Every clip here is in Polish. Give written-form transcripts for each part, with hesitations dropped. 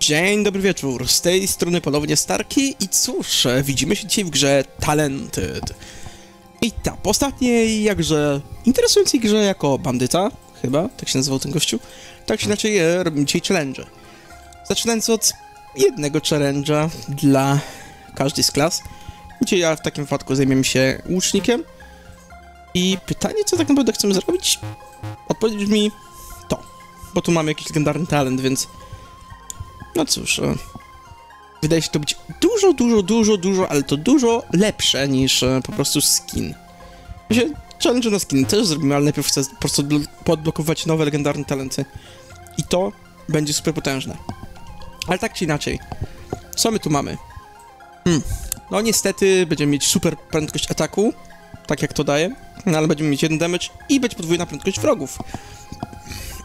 Dzień dobry wieczór, z tej strony ponownie Starki i cóż, widzimy się dzisiaj w grze Talented. I tak, po ostatniej jakże interesującej grze jako bandyta, chyba, tak się nazywał ten gościu, tak się inaczej robimy dzisiaj challenge. Zaczynając od jednego challenge'a dla każdej z klas. Dzisiaj ja w takim wypadku zajmiemy się łucznikiem. I pytanie, co tak naprawdę chcemy zrobić? Odpowiedź mi to, bo tu mamy jakiś legendarny talent, więc... No cóż, wydaje się to być dużo, ale to dużo lepsze niż po prostu skin. Myślę, challenge na skin też zrobimy, ale najpierw chcę po prostu podblokować nowe legendarne talenty. I to będzie super potężne. Ale tak czy inaczej, co my tu mamy? No niestety będziemy mieć super prędkość ataku, tak jak to daje, no, ale będziemy mieć jeden damage i będzie podwójna prędkość wrogów.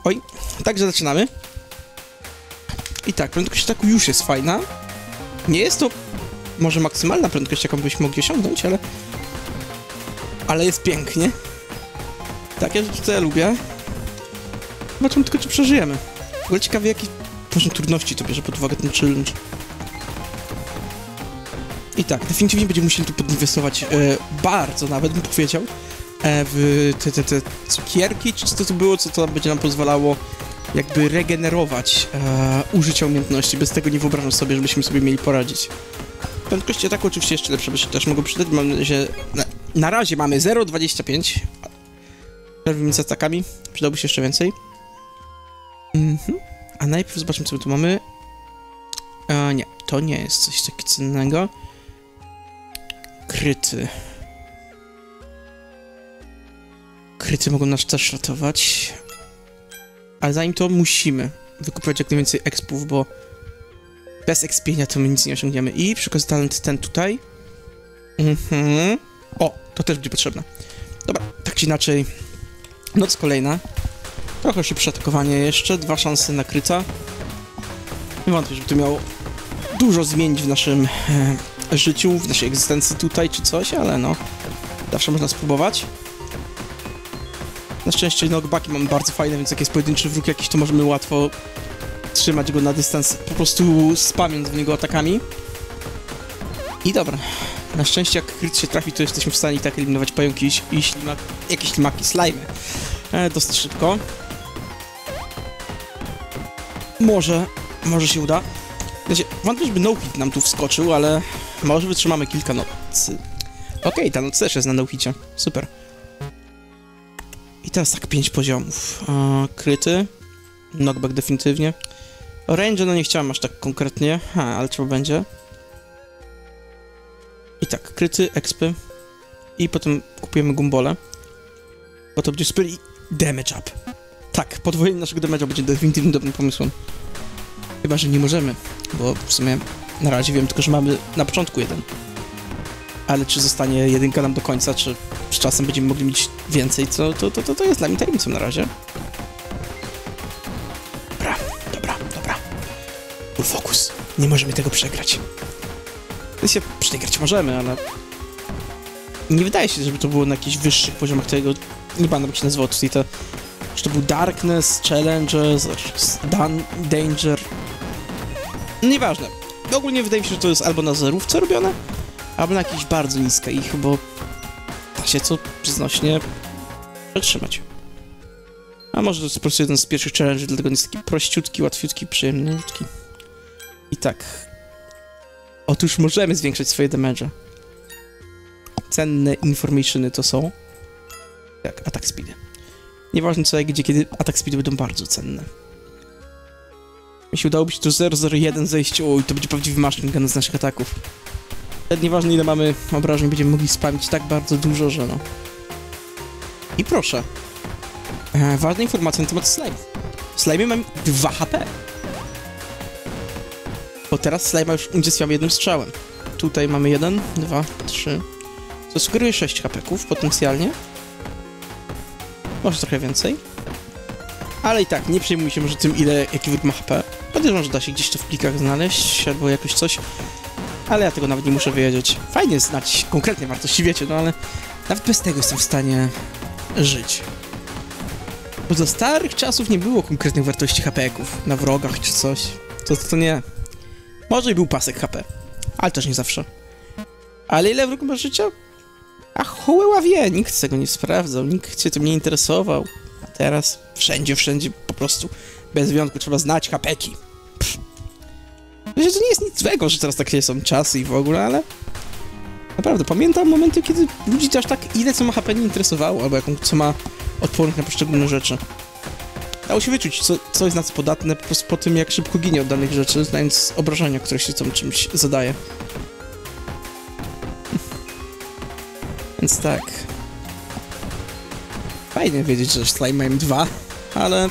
Oj, także zaczynamy. I tak, prędkość ataku już jest fajna. Nie jest to może maksymalna prędkość, jaką byśmy mogli osiągnąć, ale... Ale jest pięknie. Takie rzeczy, co ja lubię. Zobaczymy tylko, czy przeżyjemy. W ogóle ciekawie, jaki poziom trudności to bierze pod uwagę ten challenge. I tak, definitywnie będziemy musieli tu podinwestować bardzo nawet, bym powiedział, w te cukierki, czy co to było, co to będzie nam pozwalało jakby regenerować użycie umiejętności. Bez tego nie wyobrażam sobie, żebyśmy sobie mieli poradzić. Prędkości ataku oczywiście jeszcze lepsze, bo się też mogą przydać. Mam, że na razie mamy 0,25. Przerwimy z atakami. Przydałoby się jeszcze więcej. A najpierw zobaczmy, co my tu mamy. Nie, to nie jest coś takiego cennego. Kryty. Kryty mogą nas też ratować. Ale zanim to musimy wykupować jak najwięcej expów, bo bez expienia to my nic nie osiągniemy. I przykład talent ten tutaj. O, to też będzie potrzebne. Dobra, tak czy inaczej. Noc kolejna. Trochę szybsze atakowanie jeszcze. 2 szanse na kryta. Nie wątpię, żeby to miało dużo zmienić w naszym życiu, w naszej egzystencji tutaj czy coś, ale no. Zawsze można spróbować. Na szczęście knockbacki mamy bardzo fajne, więc jak jest pojedynczy wróg jakiś, to możemy łatwo trzymać go na dystans, po prostu spamiąc w niego atakami. I dobra, na szczęście jak kryt się trafi, to jesteśmy w stanie i tak eliminować pająki i ślimaki, slime. Dosyć szybko. Może się uda. Znaczy, wątpię, żeby no-hit nam tu wskoczył, ale może wytrzymamy kilka nocy. Okej, ta noc też jest na no-hicie, super. I teraz tak, 5 poziomów. Kryty. Knockback definitywnie. Range, no nie chciałem aż tak konkretnie, ale trzeba będzie. I tak, kryty, expy. I potem kupujemy gumbole. Bo to będzie super i damage up. Tak, podwojenie naszego damage'a będzie definitywnie dobrym pomysłem. Chyba, że nie możemy, bo w sumie na razie wiem tylko, że mamy na początku jeden. Ale czy zostanie jedynka nam do końca, czy z czasem będziemy mogli mieć więcej, to jest dla mnie tajemnicą na razie. Dobra. Fokus. Nie możemy tego przegrać. Więc przegrać możemy, ale... Nie wydaje się, żeby to było na jakichś wyższych poziomach tego... Nie pamiętam, jak się nazywało tutaj to... Czy to był Darkness, Challenges, Danger... Nieważne. Ogólnie wydaje mi się, że to jest albo na zerówce robione, albo na jakichś bardzo niska ich, bo da się co znośnie przetrzymać. A może to jest po prostu jeden z pierwszych challenge, dlatego jest taki prościutki, łatwiutki, przyjemniutki. I tak. Otóż możemy zwiększać swoje damage'e. Cenne informationy to są. Tak, atak speedy. Nieważne co i gdzie, kiedy atak speedy będą bardzo cenne. Jeśli udałoby się to 0,01 zejść, oj, to będzie prawdziwy maszyn gun z naszych ataków. Nieważne ile mamy obrażeń, będziemy mogli spamić tak bardzo dużo, że no. I proszę. Ważna informacja na temat slime. W slime mam 2 HP. Bo teraz slime już unicestwiamy jednym strzałem. Tutaj mamy 1, 2, 3. To sugeruje 6 HP-ków potencjalnie. Może trochę więcej. Ale i tak, nie przejmuj się może tym, ile jaki wróg ma HP. Podejrzewam, że da się gdzieś to w plikach znaleźć, albo jakoś coś. Ale ja tego nawet nie muszę wiedzieć. Fajnie znać konkretnie wartości, wiecie, no ale nawet bez tego jestem w stanie żyć. Bo za starych czasów nie było konkretnych wartości HP-ków na wrogach czy coś. To nie... Może i był pasek HP, ale też nie zawsze. Ale ile wróg ma życia? A cholera wie, nikt tego nie sprawdzał, nikt się tym nie interesował. A teraz wszędzie po prostu bez wyjątku trzeba znać HP-ki. Wiesz, to nie jest nic złego, że teraz takie są czasy i w ogóle, ale... Naprawdę, pamiętam momenty, kiedy ludzi aż tak ile co ma HP nie interesowało, albo jaką co ma odporność na poszczególne rzeczy. Dało się wyczuć, co jest na co podatne po prostu po tym, jak szybko ginie od danych rzeczy, znając obrażenia, które się tam czymś zadaje. Więc tak... Fajnie wiedzieć, że slime mają 2, ale...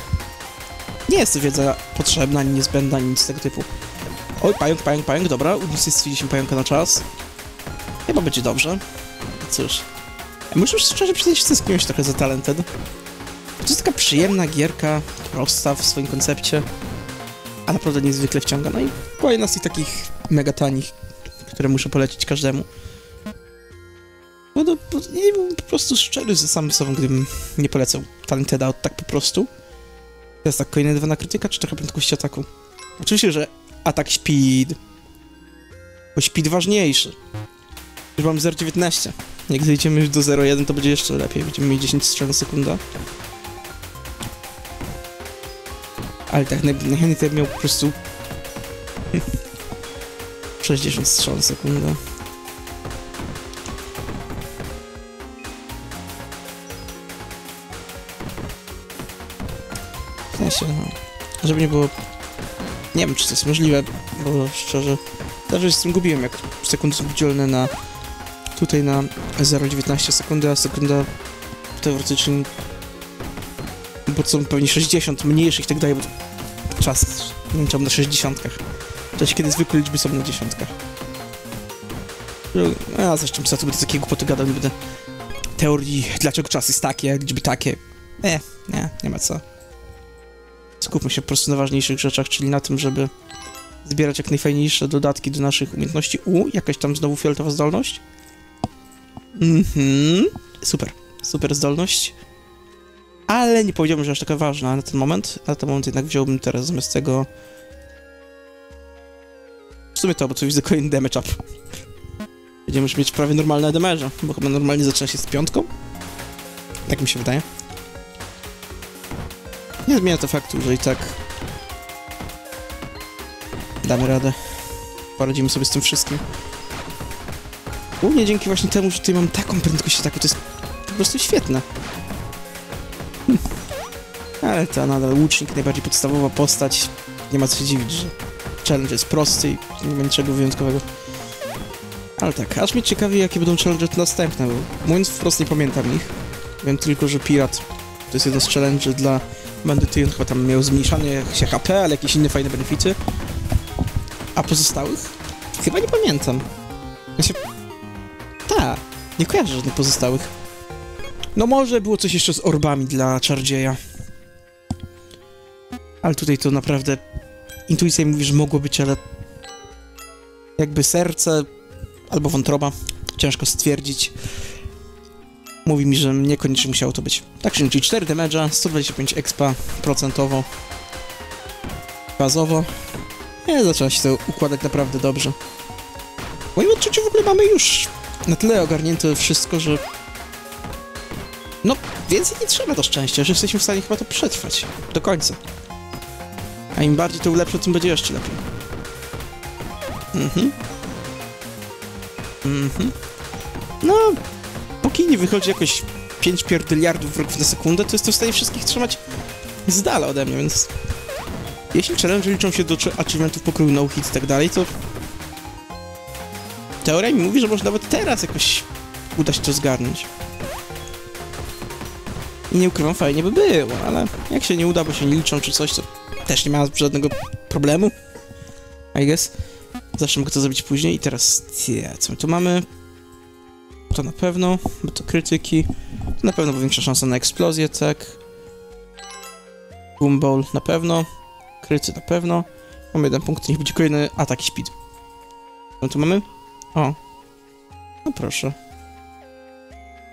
Nie jest to wiedza potrzebna, ani niezbędna, ani nic z tego typu. Oj, pająk, dobra, unicestwiliśmy pająka na czas. Chyba będzie dobrze. Cóż... Muszę szczerze przyznać, że tęskniłem się trochę za Talented. To jest taka przyjemna gierka, prosta w swoim koncepcie, a naprawdę niezwykle wciąga. No i była jedna z tych takich mega tanich, które muszę polecić każdemu. Bo nie byłbym po prostu szczery ze samym sobą, gdybym nie polecał Talenteda od tak po prostu. Teraz tak, kolejne 2 na krytyka, czy trochę prędkości ataku? Oczywiście, że atak speed. Bo speed ważniejszy. Już mamy 0,19. Jak zejdziemy już do 0,1, to będzie jeszcze lepiej. Będziemy mieć 10 strzał na sekundę. Ale tak najchętniej ten miał po prostu 60 strzał na sekundę. Żeby nie było... Nie wiem, czy to jest możliwe, bo szczerze... Także z tym gubiłem, jak sekundy są dzielne na... Tutaj na 0,19 sekundy, a sekunda teoretycznie... Bo są pewnie 60 mniejszych i tak dalej, bo czas liczą na 60-kach. W czasie, kiedy zwykłe liczby są na 10-kach. A zresztą co tu będę takiego głupoty gadał, nie będę... Teorii, dlaczego czas jest takie, liczby takie... Nie ma co. Skupmy się po prostu na ważniejszych rzeczach, czyli na tym, żeby zbierać jak najfajniejsze dodatki do naszych umiejętności. Jakaś tam znowu fioletowa zdolność. Super zdolność. Ale nie powiedziałbym, że aż taka ważna na ten moment. Na ten moment jednak wziąłbym teraz zamiast tego... W sumie to, bo tu widzę kolejny damage up. Będziemy już mieć prawie normalne damage, bo chyba normalnie zaczyna się z 5. Tak mi się wydaje. Nie zmienia to faktu, że i tak damy radę. Poradzimy sobie z tym wszystkim. Głównie dzięki właśnie temu, że tutaj mam taką prędkość ataku, to jest po prostu świetne. Ale to nadal łucznik, najbardziej podstawowa postać. Nie ma co się dziwić, że challenge jest prosty i nie ma niczego wyjątkowego. Ale tak, aż mnie ciekawi, jakie będą challenge następne, bo mówiąc wprost nie pamiętam ich. Wiem tylko, że pirat to jest jeden z challenge dla bandyty, on chyba tam miał zmniejszanie się HP, ale jakieś inne fajne benefity. A pozostałych? Chyba nie pamiętam. Ja się... Ta, nie kojarzę żadnych pozostałych. No może było coś jeszcze z orbami dla Czardzieja. Ale tutaj to naprawdę... Intuicja mi mówi, że mogło być, ale... Jakby serce... Albo wątroba. Ciężko stwierdzić. Mówi mi, że niekoniecznie musiało to być. Tak czyli 4 damage'a, 125 expa procentowo. Bazowo. Nie, zaczęła się to układać naprawdę dobrze. W moim odczuciu w ogóle mamy już na tyle ogarnięte wszystko, że... No, więcej nie trzeba do szczęścia, że jesteśmy w stanie chyba to przetrwać. Do końca. A im bardziej to ulepszę, tym będzie jeszcze lepiej. No... Póki nie wychodzi jakoś 5 pierdyliardów wrogów na sekundę, to jestem w stanie wszystkich trzymać z dala ode mnie, więc... Jeśli challenge liczą się do achievementów pokroju no hit i tak dalej, to... Teoria mi mówi, że może nawet teraz jakoś uda się to zgarnąć. I nie ukrywam, fajnie by było, ale jak się nie uda, bo się nie liczą czy coś, to też nie ma żadnego problemu. I guess. Zawsze mogę to zrobić później i teraz... co my tu mamy? To na pewno, bo to krytyki. Na pewno powiększa szansa na eksplozję, tak. Boomball na pewno. Kryty na pewno. Mam 1 punkt, niech będzie kolejny atak i speed. No tu mamy? O. No proszę.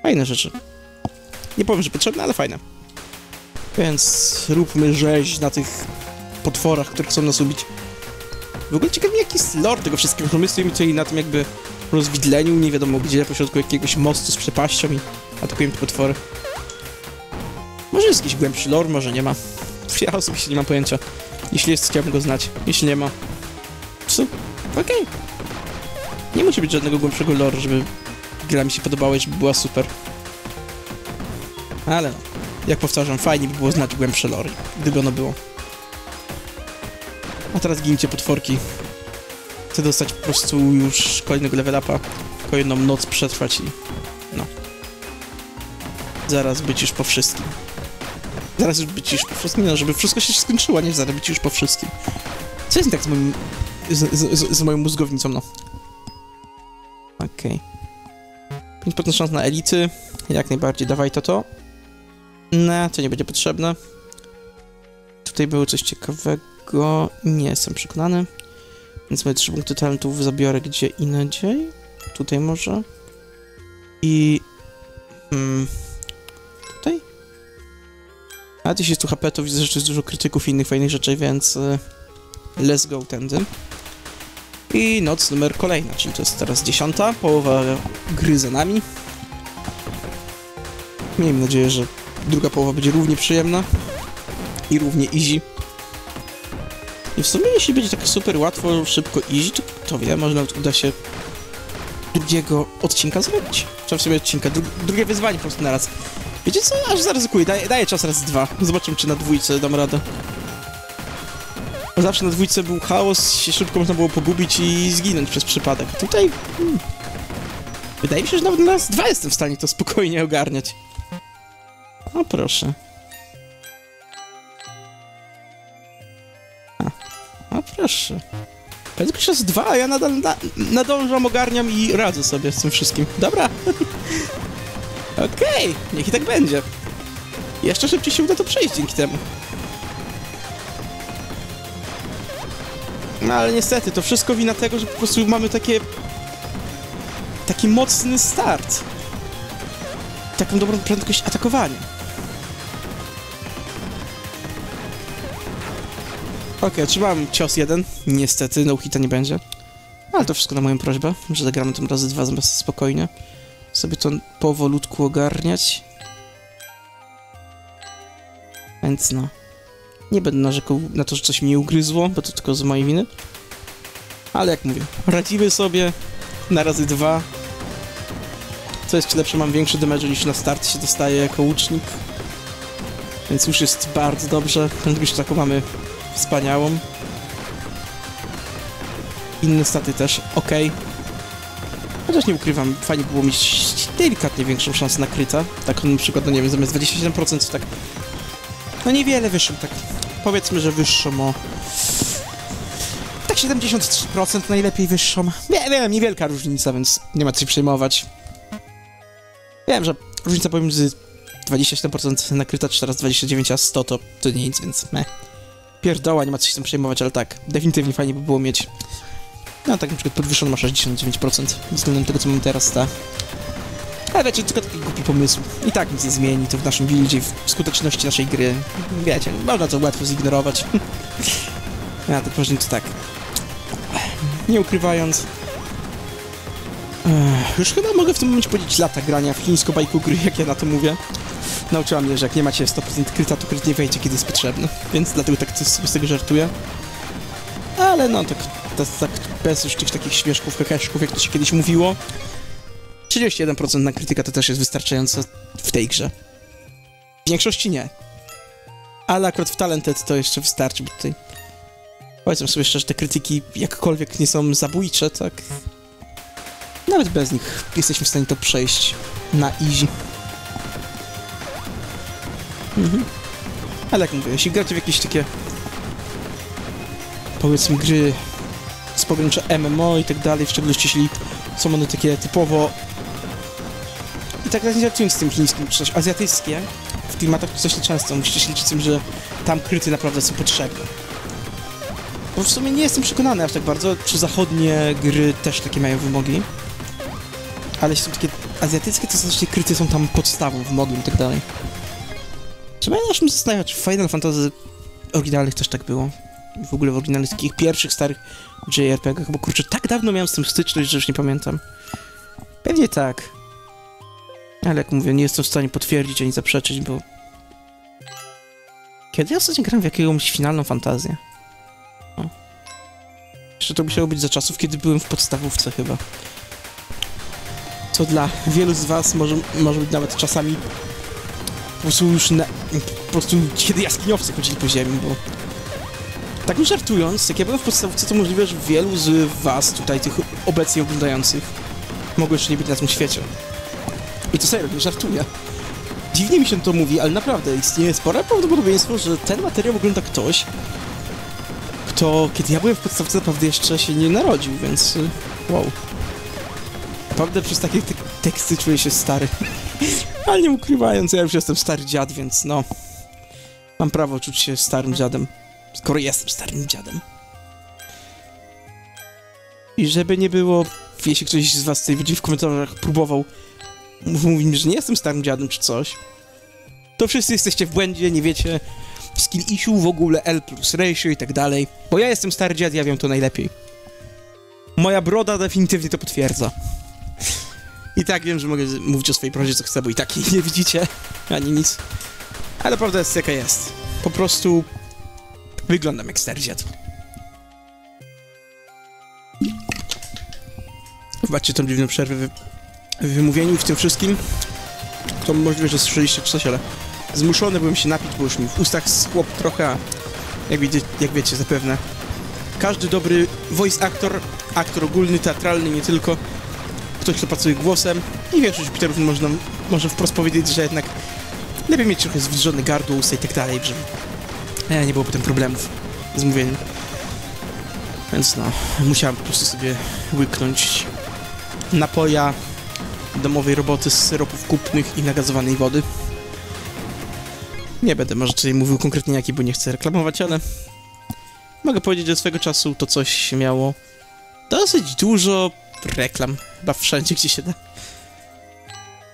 Fajne rzeczy. Nie powiem, że potrzebne, ale fajne. Więc róbmy rzeź na tych potworach, które chcą nas ubić. W ogóle ciekawi, jaki jest lore tego wszystkiego, bo my stoimy tutaj na tym jakby rozwidleniu, nie wiadomo gdzie, pośrodku jakiegoś mostu z przepaścią i atakujemy te potwory. Może jest jakiś głębszy lore, może nie ma. Ja osobiście nie mam pojęcia. Jeśli jest, chciałbym go znać. Jeśli nie ma... Psu? Okej. Nie musi być żadnego głębszego lore, żeby gra mi się podobała i żeby była super. Ale no, jak powtarzam, fajnie by było znać głębsze lore, gdyby ono było. A teraz gincie potworki. Chcę dostać po prostu już kolejnego level upa, kolejną noc przetrwać i... no. Zaraz być już po wszystkim. Zaraz już być już po wszystkim, no żeby wszystko się skończyło, nie? Zaraz być już po wszystkim. Co jest nie tak z moim... z moją mózgownicą, no. Okej. 5% szans na elity. Jak najbardziej, dawaj to. No, to nie będzie potrzebne. Tutaj było coś ciekawego. Nie jestem przekonany. Więc moje 3 punkty talentów zabiorę gdzie indziej. Tutaj może. I... tutaj? A ty się tu HP, to widzę, że jest dużo krytyków i innych fajnych rzeczy, więc... let's go tędy. I noc numer kolejna, czyli to jest teraz 10. Połowa gry za nami. Miejmy nadzieję, że druga połowa będzie równie przyjemna. I równie easy. I w sumie jeśli będzie tak super łatwo, szybko easy, to kto wie, może nawet uda się drugiego odcinka zrobić. Trzeba w sobie odcinka, drugie wyzwanie po prostu naraz. Wiecie co? Aż zaryzykuję, daję czas raz 2. Zobaczymy, czy na 2 dam radę. Zawsze na 2 był chaos, się szybko można było pogubić i zginąć przez przypadek. Tutaj... wydaje mi się, że nawet na raz 2 jestem w stanie to spokojnie ogarniać. O proszę. O proszę. Powiedzmy, że raz 2, a ja nadal nadążam, ogarniam i radzę sobie z tym wszystkim. Dobra. Okej, niech i tak będzie. Jeszcze szybciej się uda to przejść dzięki temu. No ale niestety, to wszystko wina tego, że po prostu mamy taki mocny start. Taką dobrą prędkość atakowania. Okej, otrzymałem cios 1. Niestety, no hita nie będzie. Ale to wszystko na moją prośbę, że zagramy tym razy 2 zamiast spokojnie. Sobie to powolutku ogarniać. Więc no. Nie będę narzekał na to, że coś mnie ugryzło, bo to tylko z mojej winy. Ale jak mówię, radzimy sobie na razy 2. Co jest lepsze, mam większy damage niż na start się dostaje jako łucznik. Więc już jest bardzo dobrze. Prędkość taką mamy wspaniałą. Inne staty też ok. Chociaż nie ukrywam, fajnie było mieć delikatnie większą szansę na kryta. Tak na przykład, no nie wiem, zamiast 27% tak... no niewiele wyższą, tak... powiedzmy, że wyższą o... tak 73% najlepiej wyższą. Wiem, niewielka różnica, więc nie ma co się przejmować. Wiem, że różnica pomiędzy 27% nakryta, czy teraz 29%, a 100% to nic, więc meh. Pierdoła, nie ma co się tym przejmować, ale tak, definitywnie fajnie by było mieć. No tak na przykład podwyższoną ma 69% względem tego, co mam teraz, ta... ale wiecie, tylko taki głupi pomysł. I tak nic nie zmieni, to w naszym buildzie, w skuteczności naszej gry. Wiecie, można to łatwo zignorować. Ja tak właśnie to tak. Nie ukrywając... już chyba mogę w tym momencie powiedzieć lata grania w chińsko-bajku gry, jak ja na to mówię. Nauczyła mnie, że jak nie macie 100% kryta, to kryt nie wejdzie, kiedy jest potrzebny. Więc dlatego tak z tego żartuję. Ale no, tak bez już tych takich śmieszków, kakaszków, jak to się kiedyś mówiło. 31% na krytyka to też jest wystarczające w tej grze. W większości nie. Ale akurat w Talented to jeszcze wystarczy, bo tutaj... powiedzmy sobie szczerze, te krytyki jakkolwiek nie są zabójcze, tak... nawet bez nich jesteśmy w stanie to przejść na easy. Ale jak mówię, jeśli gracie w jakieś takie... powiedzmy gry z pogranicza MMO i tak dalej, w szczególności jeśli są one takie typowo... i tak dalej, nie z tym chińskim, czy coś azjatyckie, w klimatach to coś nieczęsto, musicie się liczyć z tym, że tam kryty naprawdę są potrzebne. Bo w sumie nie jestem przekonany aż tak bardzo, czy zachodnie gry też takie mają wymogi. Ale jeśli są takie azjatyckie, to znacznie kryty są tam podstawą w modlu i tak dalej. Trzeba się zastanawiać, w Final Fantasy oryginalnych też tak było. w ogóle w oryginalnych takich pierwszych starych JRPG-ach, bo kurczę, tak dawno miałem z tym styczność, że już nie pamiętam. Pewnie tak. Ale jak mówię, nie jestem w stanie potwierdzić ani zaprzeczyć, bo... Kiedy ja ostatnio grałem w jakąś finalną fantazję? O. Jeszcze to musiało być za czasów, kiedy byłem w podstawówce chyba. Co dla wielu z was może być nawet czasami... Po prostu już na... Po prostu kiedy jaskiniowcy chodzili po ziemi, bo... Tak mi żartując, jak ja byłem w podstawówce, to możliwe, że wielu z was tutaj, tych obecnie oglądających, mogło jeszcze nie być na tym świecie. I to serio, nie żartuję. Dziwnie mi się to mówi, ale naprawdę istnieje spore prawdopodobieństwo, że ten materiał ogląda ktoś, kto, kiedy ja byłem w podstawce, naprawdę jeszcze się nie narodził, więc... Wow. Naprawdę przez takie teksty czuję się stary. Ale nie ukrywając, ja już jestem stary dziad, więc no... Mam prawo czuć się starym dziadem. Skoro jestem starym dziadem. I żeby nie było, jeśli ktoś z was tutaj widzi w komentarzach próbował mówić, że nie jestem starym dziadem czy coś, to wszyscy jesteście w błędzie, nie wiecie, skill issue w ogóle, L plus ratio i tak dalej. Bo ja jestem stary dziad, ja wiem to najlepiej. Moja broda definitywnie to potwierdza. I tak wiem, że mogę mówić o swojej brodzie co chcę, bo i tak jej nie widzicie, ani nic. Ale prawda jest jaka jest. Po prostu... Wyglądam jak stary dziad. Zobaczcie tą dziwną przerwę w wymówieniu i w tym wszystkim. To możliwe, że słyszeliście coś, ale zmuszony byłem się napić, bo już mi w ustach schłop trochę, jak wiecie zapewne. Każdy dobry voice actor, aktor ogólny, teatralny, nie tylko, ktoś, kto pracuje głosem i większość biterów można wprost powiedzieć, że jednak lepiej mieć trochę zwilżone gardło, usta i tak dalej, żeby nie było potem problemów z mówieniem. Więc no, musiałem po prostu sobie łyknąć napoja, domowej roboty z syropów kupnych i nagazowanej wody. Nie będę może tutaj mówił konkretnie jaki, bo nie chcę reklamować, ale mogę powiedzieć, że swego czasu to coś miało dosyć dużo reklam, chyba wszędzie, gdzie się da.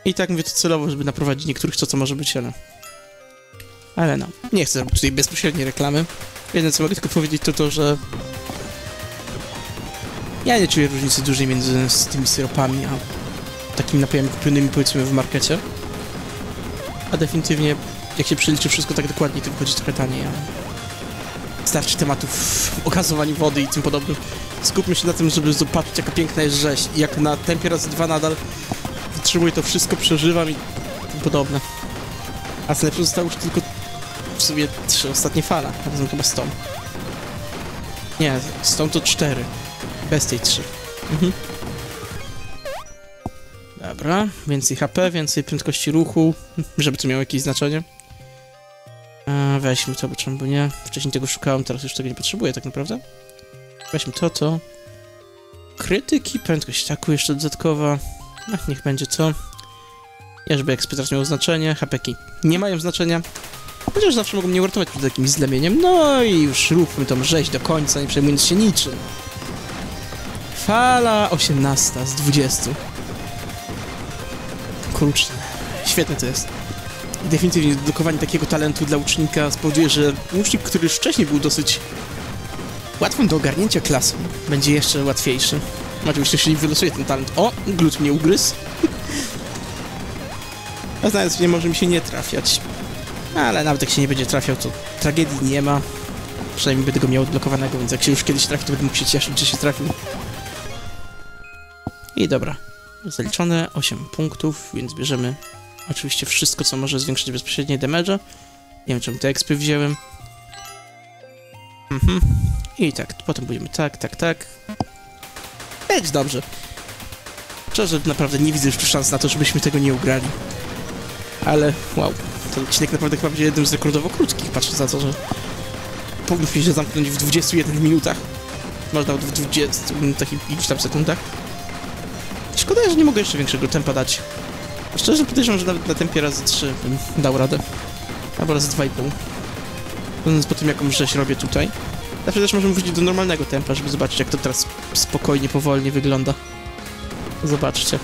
I tak mówię to celowo, żeby naprowadzić niektórych co może być, ale... Ale no, nie chcę robić tutaj bezpośredniej reklamy. Jedyne co mogę tylko powiedzieć to to, że... Ja nie czuję różnicy dużej między tymi syropami, a takimi napojami kupionymi powiedzmy w markecie. A definitywnie, jak się przeliczy wszystko tak dokładnie, to wychodzi trochę taniej, a... Starczy tematów o gazowaniu wody i tym podobnym. Skupmy się na tym, żeby zobaczyć jaka piękna jest rzeź. I jak na tempie razy dwa nadal wytrzymuję to wszystko, przeżywam i tym podobne. A co lepsze zostało już tylko... W sumie 3 ostatnie fala, razem chyba z tą. Nie, z tą to 4. Bez tej 3. Mhm. Dobra, więcej HP, więcej prędkości ruchu, żeby to miało jakieś znaczenie. Weźmy to, bo czemu nie? Wcześniej tego szukałem, teraz już tego nie potrzebuję tak naprawdę. Weźmy to. Krytyki, prędkość ataku jeszcze dodatkowa. Ach, niech będzie to. Ja, żeby XP teraz miało znaczenie, HP-ki nie mają znaczenia. Chociaż zawsze mogą mnie uratować przed jakimś zlemieniem. No i już róbmy tą rzeź do końca, nie przejmując się niczym. Fala 18 z 20. Kurczę, świetne to jest. Definitywnie dedukowanie takiego talentu dla ucznika spowoduje, że ucznik, który już wcześniej był dosyć łatwym do ogarnięcia klasą, będzie jeszcze łatwiejszy. Oczywiście, jeśli wylosuje ten talent. O, glut mnie ugryzł. A znając mnie, może mi się nie trafiać. Ale nawet jak się nie będzie trafiał, to tragedii nie ma. Przynajmniej będę go miał odblokowanego, więc jak się już kiedyś trafi, to będę mógł się cieszyć, że się trafił. I dobra. Zaliczone 8 punktów, więc bierzemy oczywiście wszystko, co może zwiększyć bezpośrednie damage'a. Nie wiem, czemu te expy wziąłem. I tak, potem będziemy tak. Będzie dobrze. Szczerze, naprawdę nie widzę już szans na to, żebyśmy tego nie ugrali. Ale wow. Ten odcinek naprawdę chyba będzie jednym z rekordowo krótkich, patrząc na to, że powinniśmy się zamknąć w 21 minutach. Można w 20 minutach i iluś tam sekundach. Szkoda, że nie mogę jeszcze większego tempa dać. A szczerze podejrzewam, że nawet na tempie razy 3 bym dał radę. Albo razy 2,5. Będąc po tym, jaką rzeź robię tutaj. Zawsze też możemy wrócić do normalnego tempa, żeby zobaczyć, jak to teraz spokojnie, powolnie wygląda. Zobaczcie.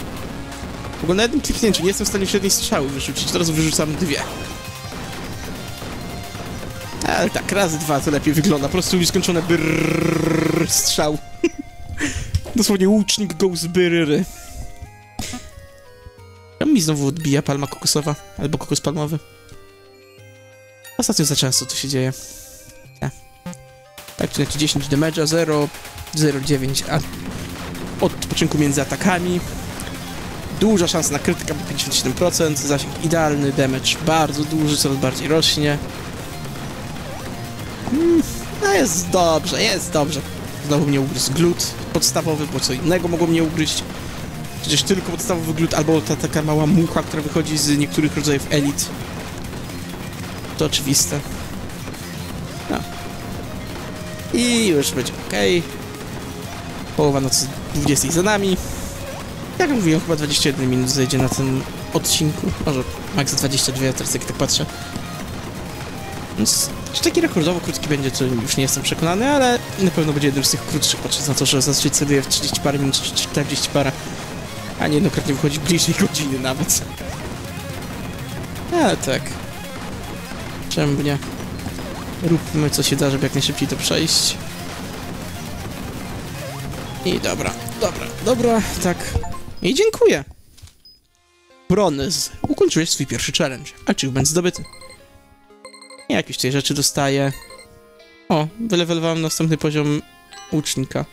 W ogóle na jednym kliknięciu nie jestem w stanie średniej strzały wyrzucić, teraz wyrzucam 2. Ale tak, raz, dwa to lepiej wygląda. Po prostu nieskończone brrrr strzał. Dosłownie łucznik go z bryry. Tam mi znowu odbija palma kokosowa, albo kokos palmowy. Ostatnio za często to się dzieje. Tak, tu znaczy 10 damage'a, 0, 0,9, a odpoczynku między atakami. Duża szansa na krytyka, bo 57%, zasięg idealny, damage bardzo duży, coraz bardziej rośnie. No jest dobrze, jest dobrze. Znowu mnie ugryzł glut podstawowy, bo co innego mogło mnie ugryźć. Przecież tylko podstawowy glut, albo ta taka mała mucha, która wychodzi z niektórych rodzajów elit. To oczywiste. No. I już będzie okej. Połowa nocy 20 za nami. Jak mówiłem, chyba 21 minut zejdzie na tym odcinku. Może max 22, teraz jak tak patrzę. Więc czy taki rekordowo krótki będzie, to już nie jestem przekonany, ale na pewno będzie jednym z tych krótszych, patrząc na to, że zazwyczaj celuję w 30 parę minut, 40 parę, a niejednokrotnie wychodzi bliżej godziny nawet. Ale tak. Czemu nie? Róbmy co się da, żeby jak najszybciej to przejść. I dobra, dobra, dobra, tak. I dziękuję. Bronz. Ukończyłeś swój pierwszy challenge. Achievement zdobyty. I jakieś tej rzeczy dostaję. O, wylewelowałem następny poziom łucznika.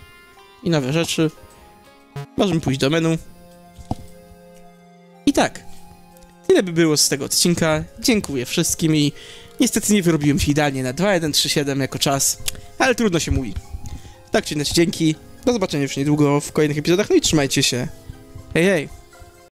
I nowe rzeczy. Możemy pójść do menu. I tak. Tyle by było z tego odcinka. Dziękuję wszystkim i niestety nie wyrobiłem się idealnie na 2.1.3.7 jako czas, ale trudno się mówi. Tak czy inaczej, dzięki. Do zobaczenia już niedługo w kolejnych epizodach, no i trzymajcie się. Hej, hej!